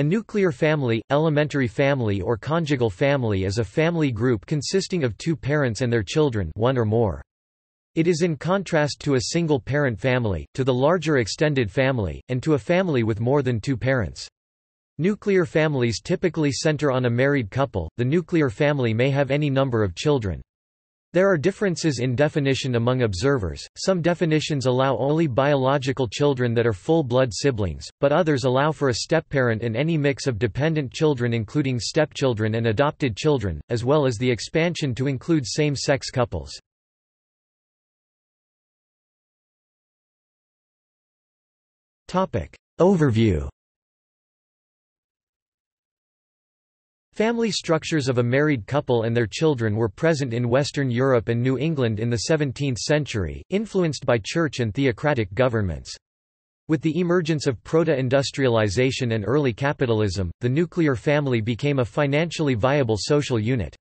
A nuclear family, elementary family or conjugal family is a family group consisting of two parents and their children, one or more. It is in contrast to a single-parent family, to the larger extended family, and to a family with more than two parents. Nuclear families typically center on a married couple. The nuclear family may have any number of children. There are differences in definition among observers. Some definitions allow only biological children that are full-blood siblings, but others allow for a stepparent and any mix of dependent children including stepchildren and adopted children, as well as the expansion to include same-sex couples. Topic: Overview. Family structures of a married couple and their children were present in Western Europe and New England in the 17th century, influenced by church and theocratic governments. With the emergence of proto-industrialization and early capitalism, the nuclear family became a financially viable social unit.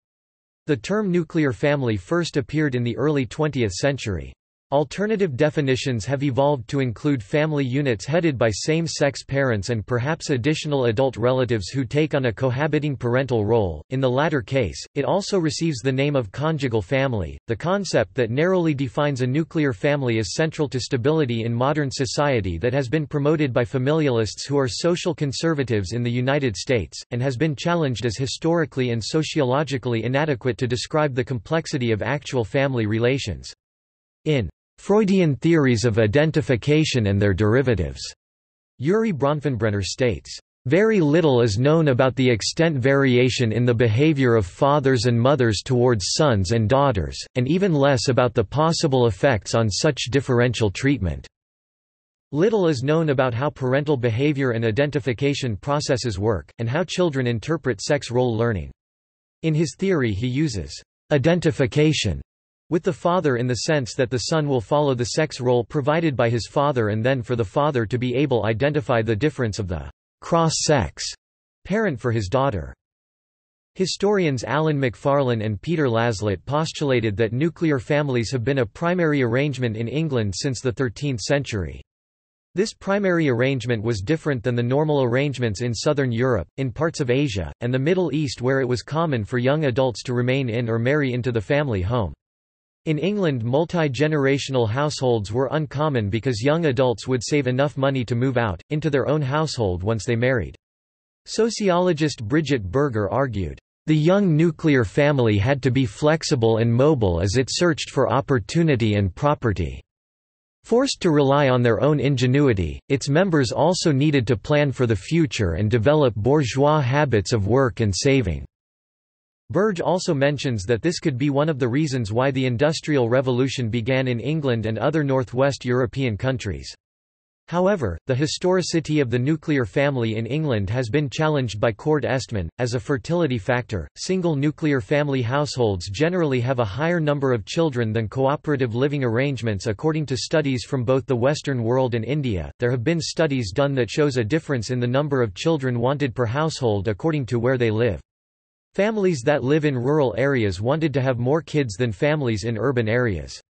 The term nuclear family first appeared in the early 20th century. Alternative definitions have evolved to include family units headed by same-sex parents and perhaps additional adult relatives who take on a cohabiting parental role. In the latter case, it also receives the name of conjugal family. The concept that narrowly defines a nuclear family is central to stability in modern society that has been promoted by familialists who are social conservatives in the United States, and has been challenged as historically and sociologically inadequate to describe the complexity of actual family relations. In Freudian theories of identification and their derivatives, Uri Bronfenbrenner states, "Very little is known about the extent variation in the behavior of fathers and mothers towards sons and daughters, and even less about the possible effects on such differential treatment." Little is known about how parental behavior and identification processes work, and how children interpret sex role learning. In his theory he uses identification with the father in the sense that the son will follow the sex role provided by his father, and then for the father to be able to identify the difference of the cross-sex parent for his daughter. Historians Alan McFarlane and Peter Laslett postulated that nuclear families have been a primary arrangement in England since the 13th century. This primary arrangement was different than the normal arrangements in southern Europe, in parts of Asia, and the Middle East, where it was common for young adults to remain in or marry into the family home. In England, multi-generational households were uncommon because young adults would save enough money to move out, into their own household once they married. Sociologist Bridget Berger argued, "The young nuclear family had to be flexible and mobile as it searched for opportunity and property. Forced to rely on their own ingenuity, its members also needed to plan for the future and develop bourgeois habits of work and saving." Burge also mentions that this could be one of the reasons why the Industrial Revolution began in England and other Northwest European countries. However, the historicity of the nuclear family in England has been challenged by Cord Eastman. As a fertility factor, single nuclear family households generally have a higher number of children than cooperative living arrangements, according to studies from both the Western world and India. There have been studies done that shows a difference in the number of children wanted per household according to where they live. Families that live in rural areas wanted to have more kids than families in urban areas.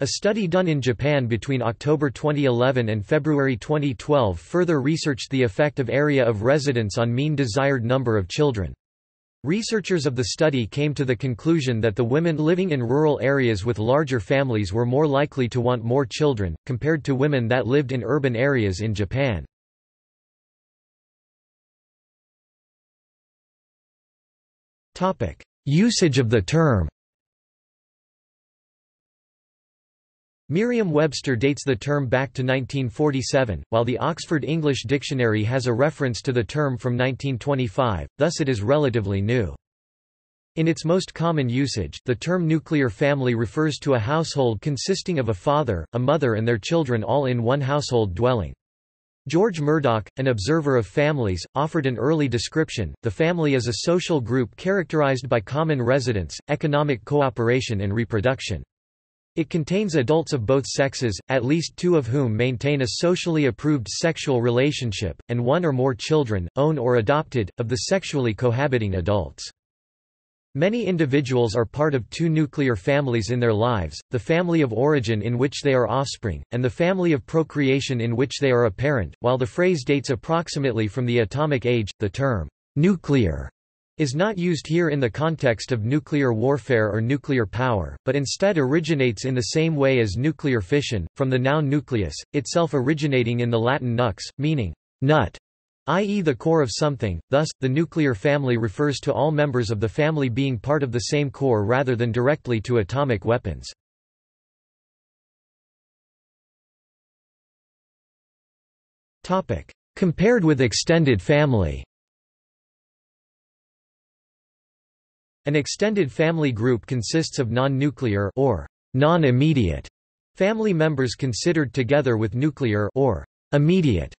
A study done in Japan between October 2011 and February 2012 further researched the effect of area of residence on mean desired number of children. Researchers of the study came to the conclusion that the women living in rural areas with larger families were more likely to want more children, compared to women that lived in urban areas in Japan. Usage of the term. Merriam-Webster dates the term back to 1947, while the Oxford English Dictionary has a reference to the term from 1925, thus it is relatively new. In its most common usage, the term nuclear family refers to a household consisting of a father, a mother and their children all in one household dwelling. George Murdoch, an observer of families, offered an early description: the family is a social group characterized by common residence, economic cooperation and reproduction. It contains adults of both sexes, at least two of whom maintain a socially approved sexual relationship, and one or more children, own or adopted, of the sexually cohabiting adults. Many individuals are part of two nuclear families in their lives, the family of origin in which they are offspring, and the family of procreation in which they are a parent. While the phrase dates approximately from the atomic age, the term nuclear is not used here in the context of nuclear warfare or nuclear power, but instead originates in the same way as nuclear fission, from the noun nucleus, itself originating in the Latin nux, meaning nut, i.e. the core of something. Thus, the nuclear family refers to all members of the family being part of the same core rather than directly to atomic weapons. Compared with extended family. An extended family group consists of non-nuclear or non-immediate family members considered together with nuclear or immediate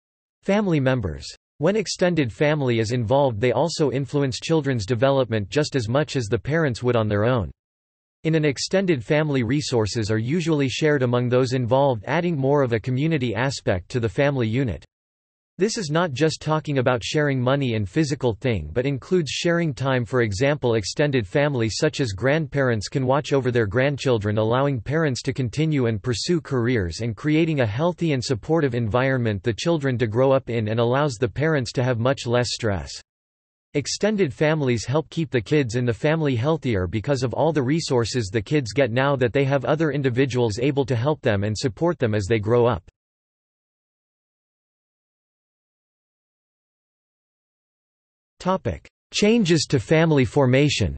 family members. When extended family is involved, they also influence children's development just as much as the parents would on their own. In an extended family, resources are usually shared among those involved, adding more of a community aspect to the family unit. This is not just talking about sharing money and physical thing, but includes sharing time. For example, extended family such as grandparents can watch over their grandchildren, allowing parents to continue and pursue careers and creating a healthy and supportive environment the children to grow up in, and allows the parents to have much less stress. Extended families help keep the kids in the family healthier because of all the resources the kids get now that they have other individuals able to help them and support them as they grow up. Changes to family formation.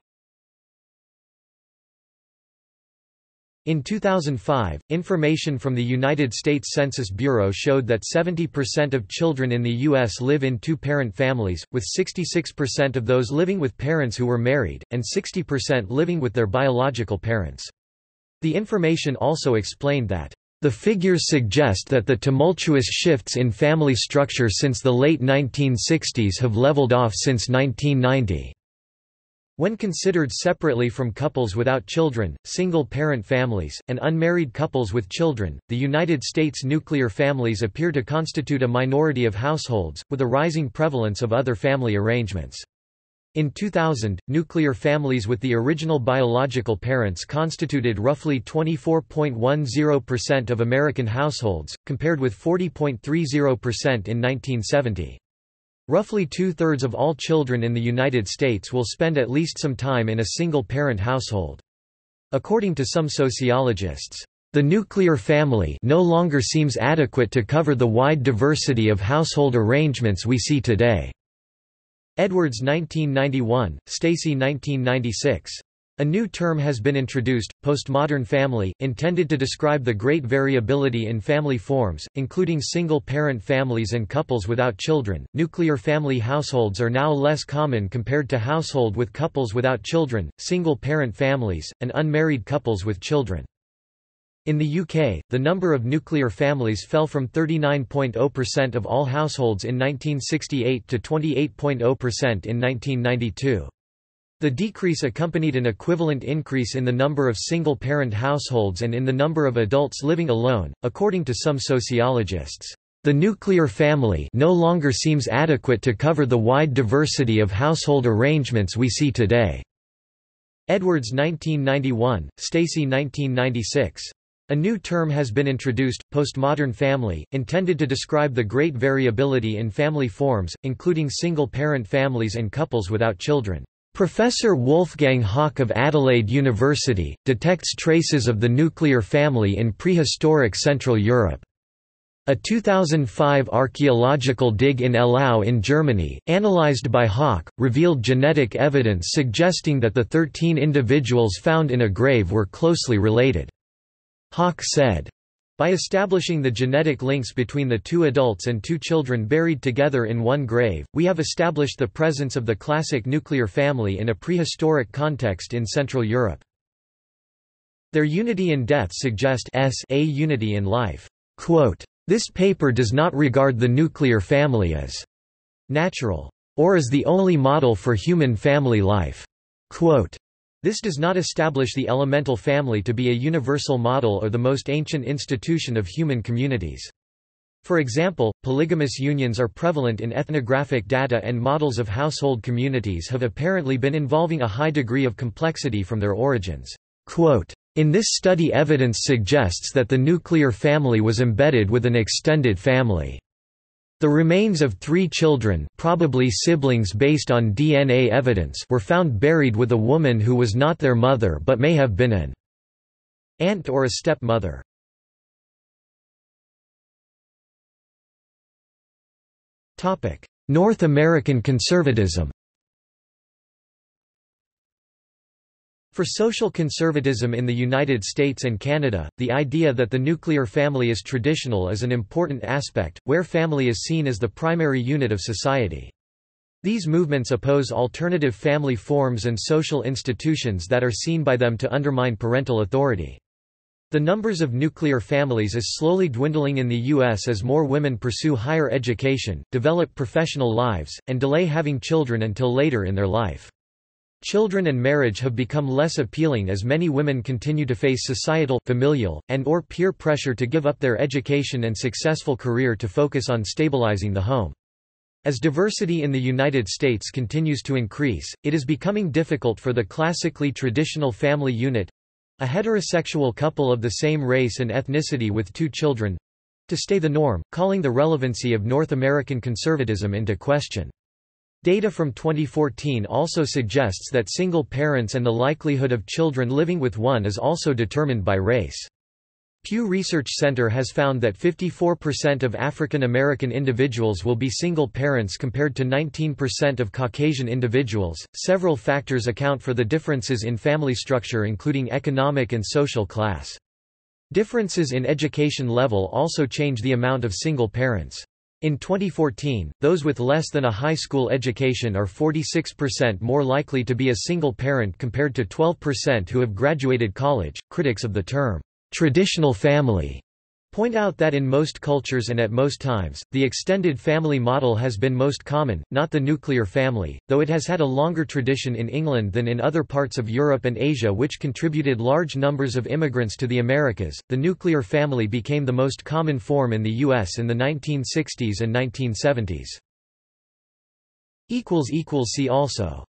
In 2005, information from the United States Census Bureau showed that 70% of children in the U.S. live in two-parent families, with 66% of those living with parents who were married, and 60% living with their biological parents. The information also explained that the figures suggest that the tumultuous shifts in family structure since the late 1960s have leveled off since 1990. When considered separately from couples without children, single-parent families, and unmarried couples with children, the United States nuclear families appear to constitute a minority of households, with a rising prevalence of other family arrangements. In 2000, nuclear families with the original biological parents constituted roughly 24.10% of American households, compared with 40.30% in 1970. Roughly two-thirds of all children in the United States will spend at least some time in a single-parent household. According to some sociologists, the nuclear family no longer seems adequate to cover the wide diversity of household arrangements we see today. Edwards 1991, Stacy 1996. A new term has been introduced, postmodern family, intended to describe the great variability in family forms, including single-parent families and couples without children. Nuclear family households are now less common compared to household with couples without children, single-parent families, and unmarried couples with children. In the UK, the number of nuclear families fell from 39.0% of all households in 1968 to 28.0% in 1992. The decrease accompanied an equivalent increase in the number of single-parent households and in the number of adults living alone, according to some sociologists. The nuclear family no longer seems adequate to cover the wide diversity of household arrangements we see today. Edwards 1991, Stacy 1996. A new term has been introduced, postmodern family, intended to describe the great variability in family forms, including single-parent families and couples without children. Professor Wolfgang Haack of Adelaide University detects traces of the nuclear family in prehistoric Central Europe. A 2005 archaeological dig in Ehlau in Germany, analyzed by Haack, revealed genetic evidence suggesting that the 13 individuals found in a grave were closely related. Haack said, by establishing the genetic links between the two adults and two children buried together in one grave, we have established the presence of the classic nuclear family in a prehistoric context in Central Europe. Their unity in death suggests a unity in life. Quote, this paper does not regard the nuclear family as natural, or as the only model for human family life. Quote, this does not establish the elemental family to be a universal model or the most ancient institution of human communities. For example, polygamous unions are prevalent in ethnographic data, and models of household communities have apparently been involving a high degree of complexity from their origins. Quote, "In this study, evidence suggests that the nuclear family was embedded with an extended family. The remains of 3 children, probably siblings based on DNA evidence, were found buried with a woman who was not their mother but may have been an aunt or a stepmother." Topic: North American conservatism. For social conservatism in the United States and Canada, the idea that the nuclear family is traditional is an important aspect, where family is seen as the primary unit of society. These movements oppose alternative family forms and social institutions that are seen by them to undermine parental authority. The numbers of nuclear families is slowly dwindling in the U.S. as more women pursue higher education, develop professional lives, and delay having children until later in their life. Children and marriage have become less appealing as many women continue to face societal, familial, and/or peer pressure to give up their education and successful career to focus on stabilizing the home. As diversity in the United States continues to increase, it is becoming difficult for the classically traditional family unit—a heterosexual couple of the same race and ethnicity with 2 children—to stay the norm, calling the relevancy of North American conservatism into question. Data from 2014 also suggests that single parents and the likelihood of children living with one is also determined by race. Pew Research Center has found that 54% of African American individuals will be single parents compared to 19% of Caucasian individuals. Several factors account for the differences in family structure, including economic and social class. Differences in education level also change the amount of single parents. In 2014, those with less than a high school education are 46% more likely to be a single parent compared to 12% who have graduated college. Critics of the term traditional family point out that in most cultures and at most times, the extended family model has been most common, not the nuclear family, though it has had a longer tradition in England than in other parts of Europe and Asia, which contributed large numbers of immigrants to the Americas. The nuclear family became the most common form in the US in the 1960s and 1970s. See also